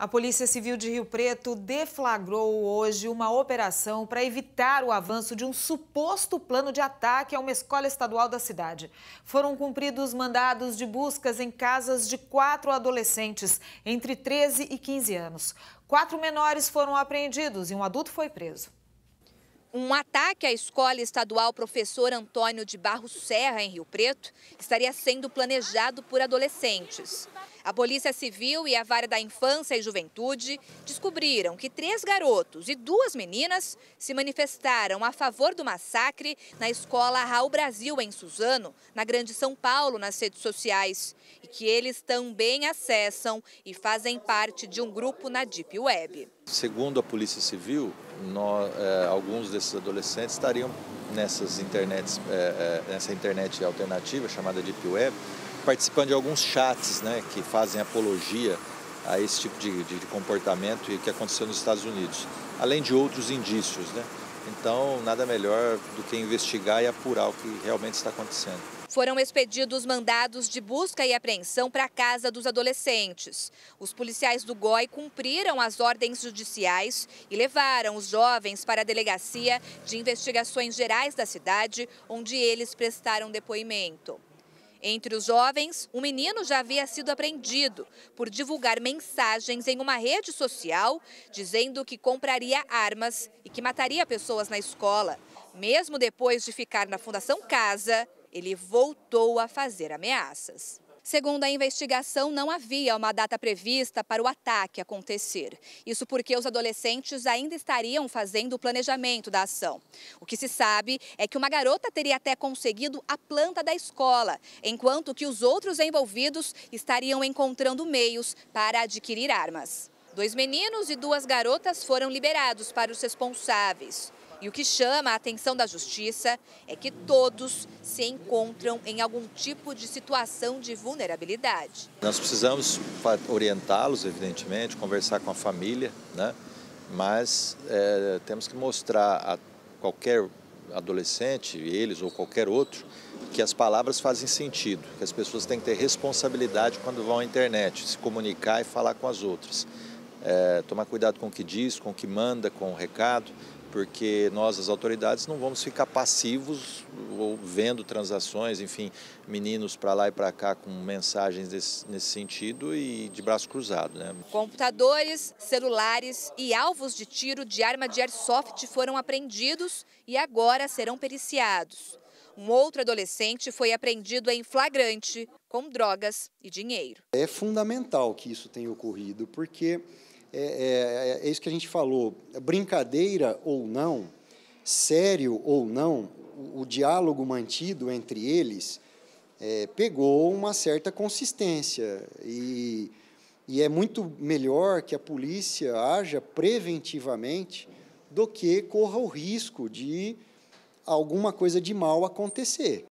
A Polícia Civil de Rio Preto deflagrou hoje uma operação para evitar o avanço de um suposto plano de ataque a uma escola estadual da cidade. Foram cumpridos mandados de buscas em casas de 4 adolescentes, entre 13 e 15 anos. 4 menores foram apreendidos e um adulto foi preso. Um ataque à escola estadual Professor Antônio de Barro Serra, em Rio Preto, estaria sendo planejado por adolescentes. A Polícia Civil e a Vara da Infância e Juventude descobriram que 3 garotos e 2 meninas se manifestaram a favor do massacre na escola Raul Brasil, em Suzano, na Grande São Paulo, nas redes sociais, e que eles também acessam e fazem parte de um grupo na Deep Web. Segundo a Polícia Civil, alguns desses adolescentes estariam nessa internet alternativa chamada Deep Web, participando de alguns chats que fazem apologia a esse tipo de comportamento e que aconteceu nos Estados Unidos, além de outros indícios. Então, nada melhor do que investigar e apurar o que realmente está acontecendo. Foram expedidos mandados de busca e apreensão para a casa dos adolescentes. Os policiais do GOI cumpriram as ordens judiciais e levaram os jovens para a Delegacia de Investigações Gerais da cidade, onde eles prestaram depoimento. Entre os jovens, um menino já havia sido apreendido por divulgar mensagens em uma rede social dizendo que compraria armas e que mataria pessoas na escola. Mesmo depois de ficar na Fundação Casa, ele voltou a fazer ameaças. Segundo a investigação, não havia uma data prevista para o ataque acontecer. Isso porque os adolescentes ainda estariam fazendo o planejamento da ação. O que se sabe é que uma garota teria até conseguido a planta da escola, enquanto que os outros envolvidos estariam encontrando meios para adquirir armas. 2 meninos e 2 garotas foram liberados para os responsáveis. E o que chama a atenção da justiça é que todos se encontram em algum tipo de situação de vulnerabilidade. Nós precisamos orientá-los, evidentemente, conversar com a família, mas temos que mostrar a qualquer adolescente, eles ou qualquer outro, que as palavras fazem sentido, que as pessoas têm que ter responsabilidade quando vão à internet, se comunicar e falar com as outras. Tomar cuidado com o que diz, com o que manda, com o recado, porque nós, as autoridades, não vamos ficar passivos ou vendo transações, enfim, meninos para lá e para cá com mensagens nesse sentido e de braço cruzado. Computadores, celulares e alvos de tiro de arma de airsoft foram apreendidos e agora serão periciados. Um outro adolescente foi apreendido em flagrante com drogas e dinheiro. É fundamental que isso tenha ocorrido, porque é isso que a gente falou, brincadeira ou não, sério ou não, o diálogo mantido entre eles pegou uma certa consistência e é muito melhor que a polícia haja preventivamente do que corra o risco de alguma coisa de mal acontecer.